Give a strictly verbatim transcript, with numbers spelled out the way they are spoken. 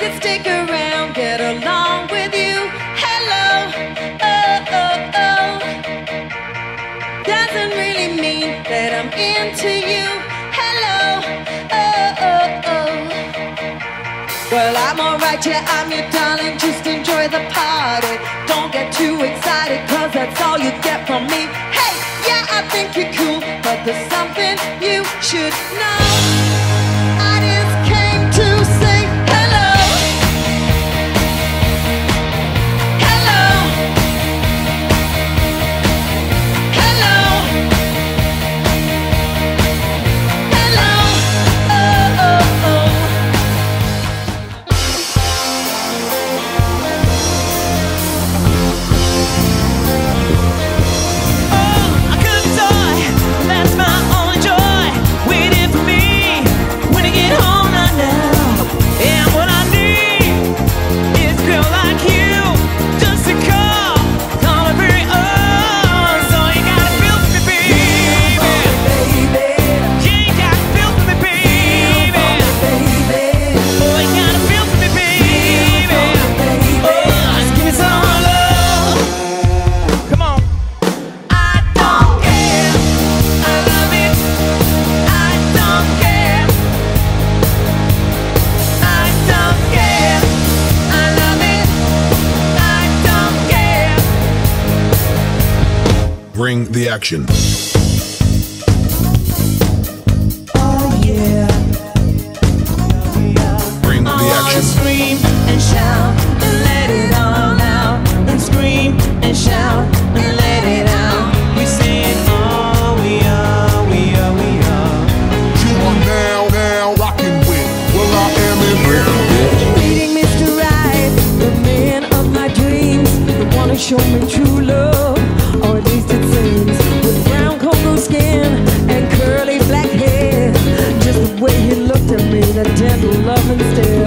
could stick around, get along with you. Hello, oh, oh, oh. Doesn't really mean that I'm into you. Hello, oh, oh, oh. Well, I'm alright, yeah, I'm your darling. Just enjoy the party. Don't get too excited, cause that's all you get from me. Hey, yeah, I think you're cool, but there's something you should know. I just came to say bring the action. Oh yeah. Bring the action. Scream and shout and let it all out. And scream and shout and let it out. We say it all, we are, we are, we are. You are now, now rocking with. Well, I am in real. Meeting Mister Right, the man of my dreams. The one who showed me true love. Way he looked at me, the gentle love instead.